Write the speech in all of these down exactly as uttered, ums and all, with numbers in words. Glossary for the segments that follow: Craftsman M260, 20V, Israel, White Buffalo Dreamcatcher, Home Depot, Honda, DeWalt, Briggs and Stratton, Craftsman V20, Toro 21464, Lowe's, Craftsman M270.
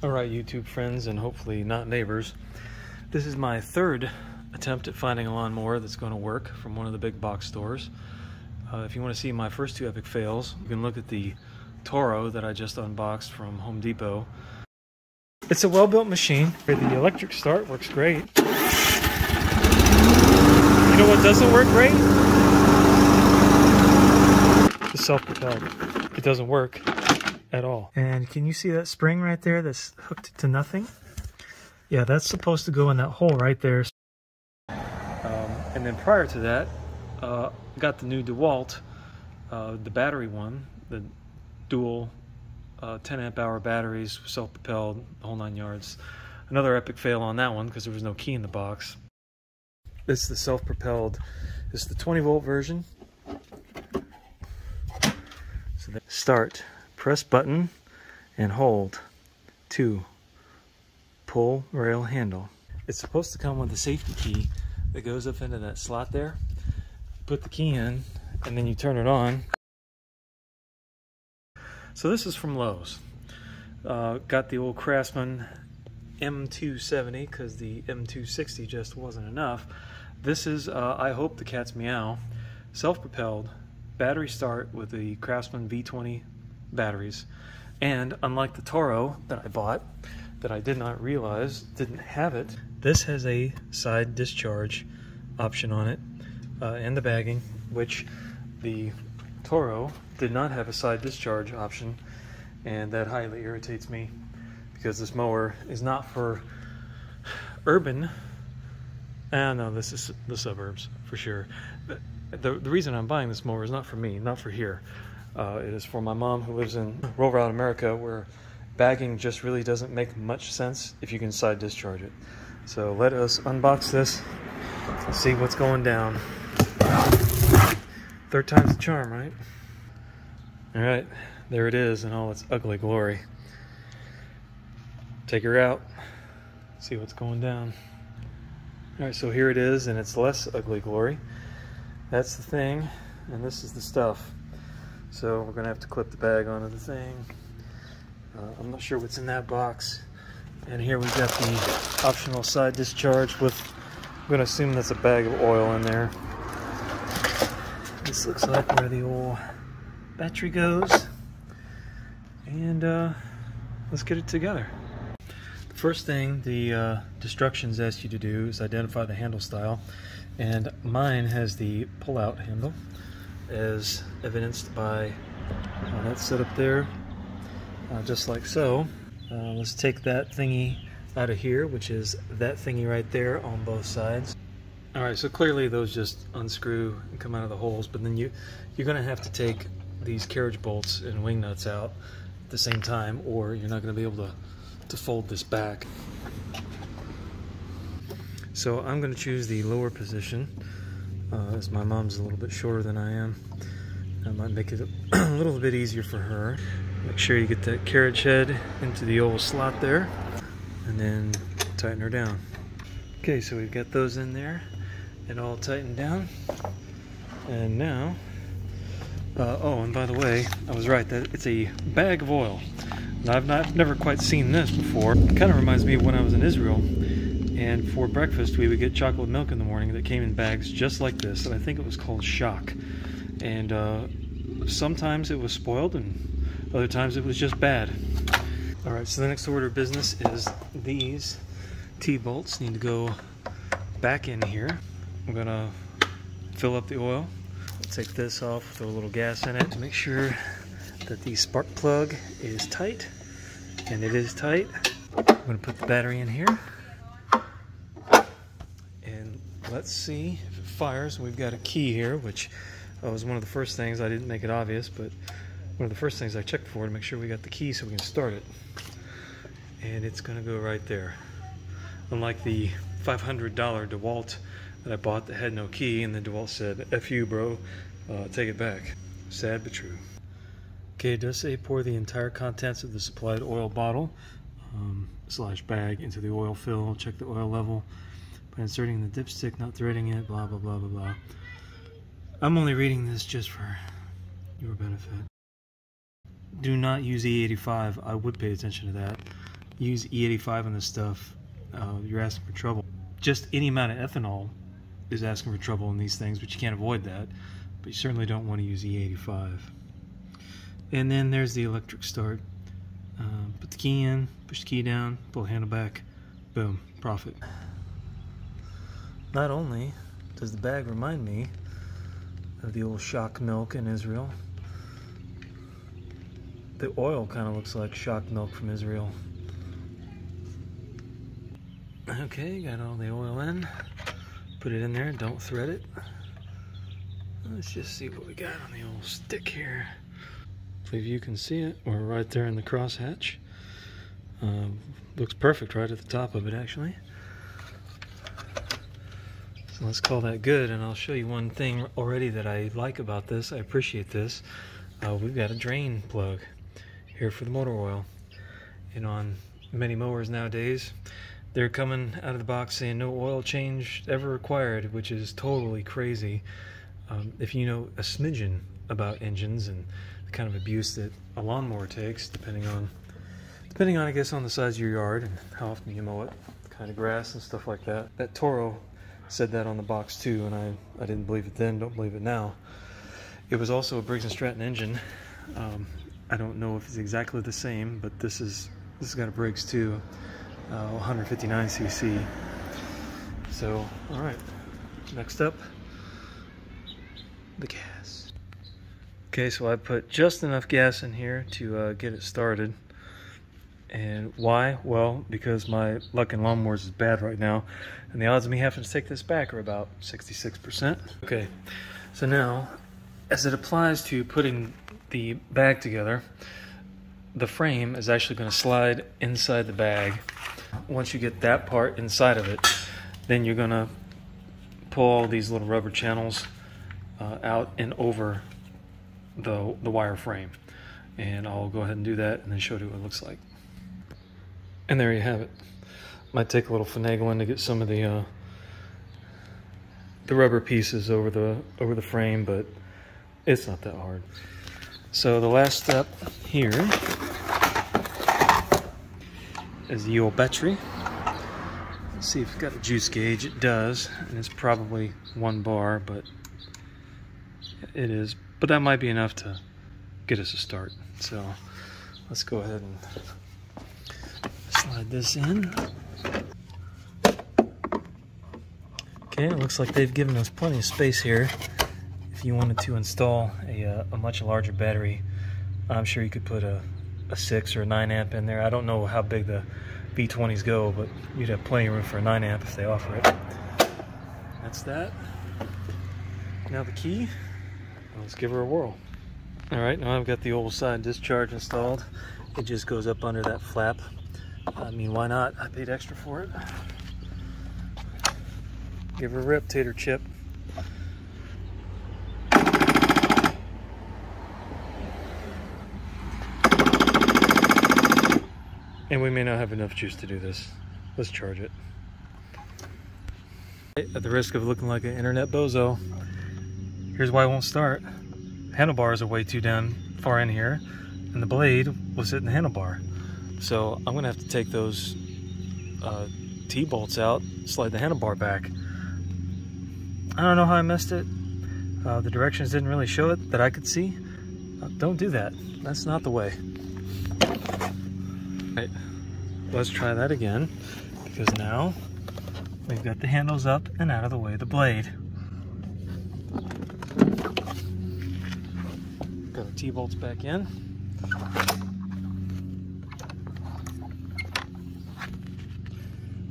All right, YouTube friends, and hopefully not neighbors. This is my third attempt at finding a lawnmower that's going to work from one of the big box stores. Uh, if you want to see my first two epic fails, you can look at the Toro that I just unboxed from Home Depot. It's a well-built machine. The electric start works great. You know what doesn't work great? It's self-propelled. It doesn't work at all. And can you see that spring right there that's hooked to nothing? Yeah, that's supposed to go in that hole right there. Um, and then prior to that, uh, got the new DeWalt, uh, the battery one, the dual uh, ten amp hour batteries, self-propelled, the whole nine yards. Another epic fail on that one because there was no key in the box. This is the self-propelled, this is the twenty volt version. So then start. Press button and hold to pull rail handle. It's supposed to come with a safety key that goes up into that slot there. Put the key in and then you turn it on. So this is from Lowe's. Uh, got the old Craftsman M two seventy because the M two sixty just wasn't enough. This is, uh, I hope the cat's meow, self-propelled, battery start with the Craftsman V twenty batteries, and unlike the Toro that I bought that I did not realize didn't have it, this has a side discharge option on it, uh, and the bagging, which the Toro did not have a side discharge option, and that highly irritates me because this mower is not for urban. Ah, no, this is the suburbs for sure. The, the reason I'm buying this mower is not for me, not for here. Uh, it is for my mom who lives in rural Route America, where bagging just really doesn't make much sense if you can side discharge it. So let us unbox this and see what's going down. Third time's the charm, right? All right, there it is in all its ugly glory. Take her out, see what's going down. All right, so here it is in its less ugly glory. That's the thing, and this is the stuff. So we're gonna have to clip the bag onto the thing. Uh, I'm not sure what's in that box. And here we've got the optional side discharge with, I'm gonna assume that's a bag of oil in there. This looks like where the old battery goes. And uh, let's get it together. The first thing the uh, instructions ask you to do is identify the handle style. And mine has the pull-out handle, as evidenced by how that's set up there, uh, just like so. Uh, let's take that thingy out of here, which is that thingy right there on both sides. All right, so clearly those just unscrew and come out of the holes, but then you, you're gonna have to take these carriage bolts and wing nuts out at the same time, or you're not gonna be able to, to fold this back. So I'm gonna choose the lower position. Uh, as my mom's a little bit shorter than I am, that might make it a little bit easier for her. Make sure you get that carriage head into the old slot there, and then tighten her down. Okay, so we've got those in there and all tightened down. And now, uh, oh, and by the way, I was right. That it's a bag of oil. Now, I've not never quite seen this before. It kind of reminds me of when I was in Israel. And for breakfast, we would get chocolate milk in the morning that came in bags just like this, and I think it was called Shock. And uh, sometimes it was spoiled, and other times it was just bad. All right, so the next order of business is these T-bolts need to go back in here. I'm gonna fill up the oil. Take this off, throw a little gas in it to make sure that the spark plug is tight, and it is tight. I'm gonna put the battery in here. Let's see if it fires. We've got a key here, which uh, was one of the first things. I didn't make it obvious, but one of the first things I checked for to make sure we got the key so we can start it. And it's gonna go right there. Unlike the five hundred dollar DeWalt that I bought that had no key, and the DeWalt said, F you, bro, uh, take it back. Sad but true. Okay, it does say pour the entire contents of the supplied oil bottle um, slash bag into the oil fill, check the oil level. Inserting the dipstick, not threading it, blah, blah, blah, blah, blah. I'm only reading this just for your benefit. Do not use E eighty-five. I would pay attention to that. use E eighty-five on this stuff, uh, you're asking for trouble. Just any amount of ethanol is asking for trouble in these things, but you can't avoid that. But you certainly don't want to use E eighty-five. And then there's the electric start. Uh, put the key in, push the key down, pull the handle back, boom, profit. Not only does the bag remind me of the old shock milk in Israel, the oil kind of looks like shock milk from Israel. Okay, got all the oil in. Put it in there, don't thread it. Let's just see what we got on the old stick here. I believe you can see it. We're right there in the crosshatch. Um, looks perfect right at the top of it, actually. So let's call that good, and I'll show you one thing already that I like about this. I appreciate this. Uh, we've got a drain plug here for the motor oil. And on many mowers nowadays, they're coming out of the box saying no oil change ever required, which is totally crazy. Um, if you know a smidgen about engines and the kind of abuse that a lawnmower takes, depending on, depending on I guess, on the size of your yard and how often you mow it, the kind of grass and stuff like that. That Toro said that on the box too, and I, I didn't believe it then, don't believe it now. It was also a Briggs and Stratton engine. Um, I don't know if it's exactly the same, but this is this has got a Briggs too, uh, one fifty-nine c c. So, all right, next up, the gas. Okay, so I put just enough gas in here to uh, get it started. And why? Well, because my luck in lawnmowers is bad right now, and the odds of me having to take this back are about sixty-six percent. Okay, so now, as it applies to putting the bag together, the frame is actually going to slide inside the bag. Once you get that part inside of it, then you're going to pull all these little rubber channels uh, out and over the, the wire frame. And I'll go ahead and do that and then show you what it looks like. And there you have it. Might take a little finagling to get some of the uh, the rubber pieces over the over the frame, but it's not that hard. So the last step here is the old battery. Let's see if it's got a juice gauge. It does, and it's probably one bar, but it is. But that might be enough to get us a start. So let's go ahead and slide this in. Okay, it looks like they've given us plenty of space here. If you wanted to install a, uh, a much larger battery, I'm sure you could put a, a six or a nine amp in there. I don't know how big the V twenties go, but you'd have plenty of room for a nine amp if they offer it. That's that. Now the key, let's give her a whirl. All right, now I've got the old side discharge installed. It just goes up under that flap. I mean, why not? I paid extra for it. Give her a rip, tater chip. And we may not have enough juice to do this. Let's charge it. At the risk of looking like an internet bozo, here's why it won't start. Handlebars are way too down far in here, and the blade was hitting the handlebar. So I'm gonna have to take those uh, T-bolts out, slide the handlebar back. I don't know how I missed it. Uh, the directions didn't really show it that I could see. Uh, don't do that. That's not the way. Right. Let's try that again, because now we've got the handles up and out of the way of the blade. Got the T-bolts back in.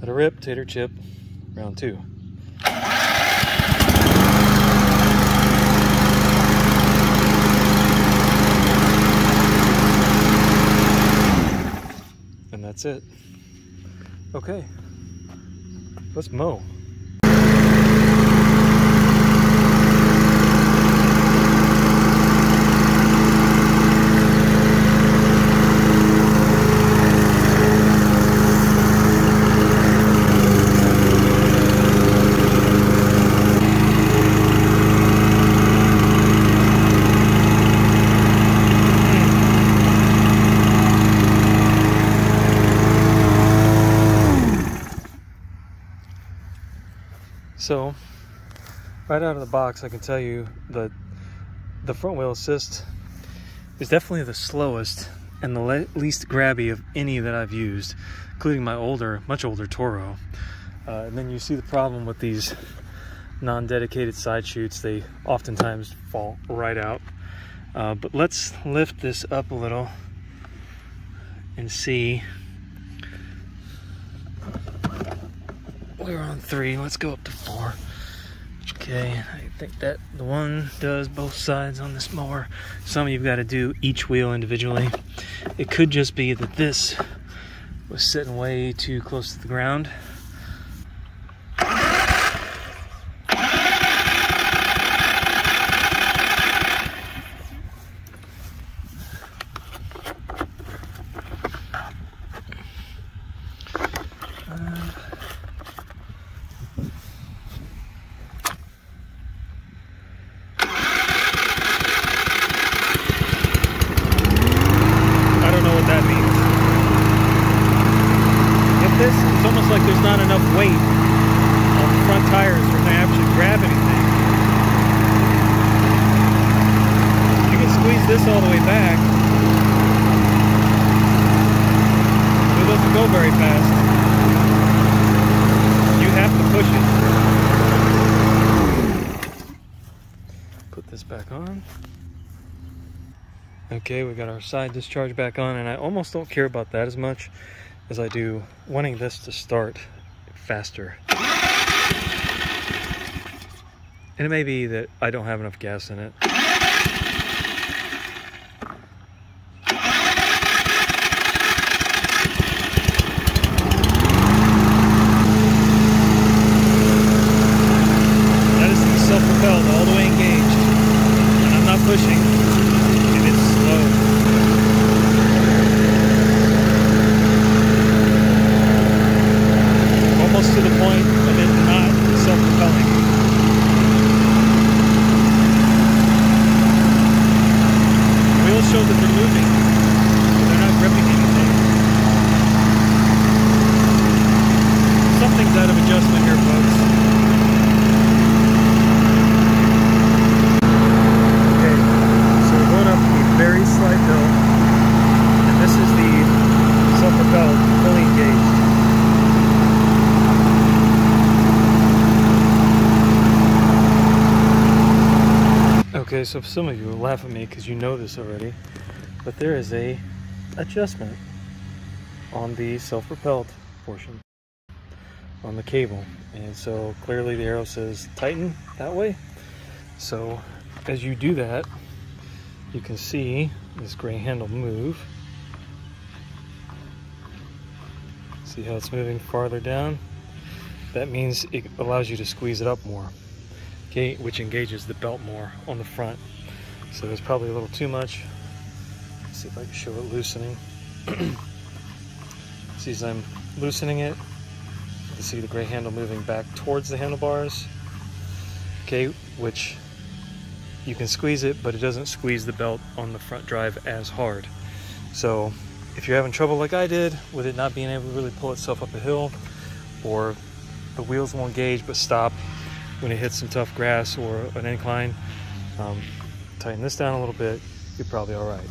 Let it rip, tater chip, round two. That's it. Okay, let's mow. So right out of the box, I can tell you that the front wheel assist is definitely the slowest and the le least grabby of any that I've used, including my older, much older Toro. Uh, and then you see the problem with these non-dedicated side chutes. They oftentimes fall right out. Uh, but let's lift this up a little and see. We're on three. Let's go up to four. Okay, I think that the one does both sides on this mower. Some of you've got to do each wheel individually. It could just be that this was sitting way too close to the ground. Okay, we got our side discharge back on, and I almost don't care about that as much as I do wanting this to start faster. And it may be that I don't have enough gas in it. That is the self-propelled, all the way engaged, and I'm not pushing. To the point of it not self-propelling. Wheels show that they're moving, but they're not gripping anything. Something's out of adjustment here, folks. Okay, so we're going up a very slight hill, and this is the self-propelled, fully engaged. Okay, so some of you will laugh at me because you know this already, but there is a adjustment on the self-propelled portion on the cable, and so clearly the arrow says tighten that way. So as you do that, you can see this gray handle move. See how it's moving farther down? That means it allows you to squeeze it up more. Okay, which engages the belt more on the front. So there's probably a little too much. Let's see if I can show it loosening. See, as I'm loosening it, you can see the gray handle moving back towards the handlebars. Okay, which you can squeeze it, but it doesn't squeeze the belt on the front drive as hard. So if you're having trouble like I did with it not being able to really pull itself up a hill, or the wheels will engage but stop when it hits some tough grass or an incline, um, tighten this down a little bit, you're probably all right.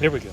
There we go.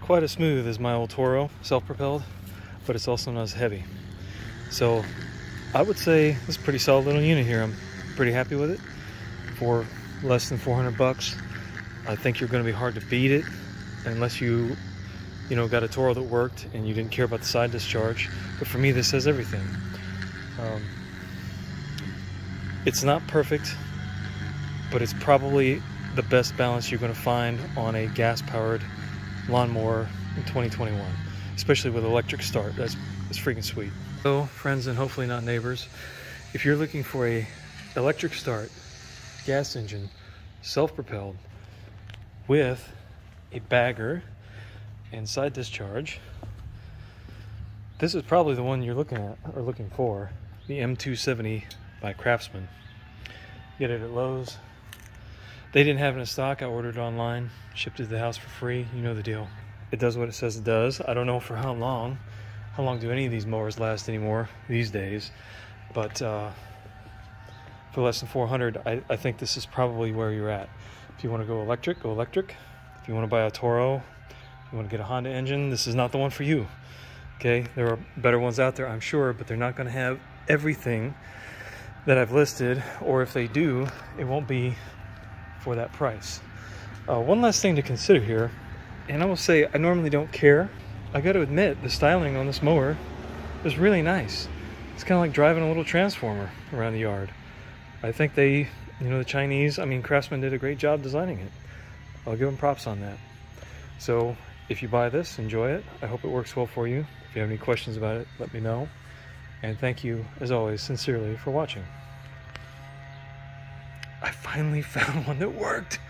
Quite as smooth as my old Toro self-propelled, but it's also not as heavy. So I would say this is a pretty solid little unit here. I'm pretty happy with it. For less than four hundred bucks, I think you're going to be hard to beat it, unless you you know got a Toro that worked and you didn't care about the side discharge. But for me, this has everything. Um, It's not perfect, but it's probably the best balance you're going to find on a gas-powered lawnmower in twenty twenty-one, especially with electric start. That's, that's freaking sweet. So, friends and hopefully not neighbors, if you're looking for a electric start, gas engine, self-propelled, with a bagger and side discharge, this is probably the one you're looking at or looking for, the M two seventy by Craftsman. Get it at Lowe's. They didn't have it in stock. I ordered it online, shipped it to the house for free. You know the deal. It does what it says it does. I don't know for how long. How long do any of these mowers last anymore these days? But uh, for less than four hundred dollars, I, I think this is probably where you're at. If you want to go electric, go electric. If you want to buy a Toro, if you want to get a Honda engine, this is not the one for you. Okay, there are better ones out there, I'm sure, but they're not going to have everything that I've listed, or if they do, it won't be for that price. Uh, one last thing to consider here, and I will say I normally don't care. I got to admit, the styling on this mower is really nice. It's kind of like driving a little transformer around the yard. I think they, you know, the Chinese, I mean, Craftsman did a great job designing it. I'll give them props on that. So if you buy this, enjoy it. I hope it works well for you. If you have any questions about it, let me know. And thank you, as always, sincerely for watching. I finally found one that worked!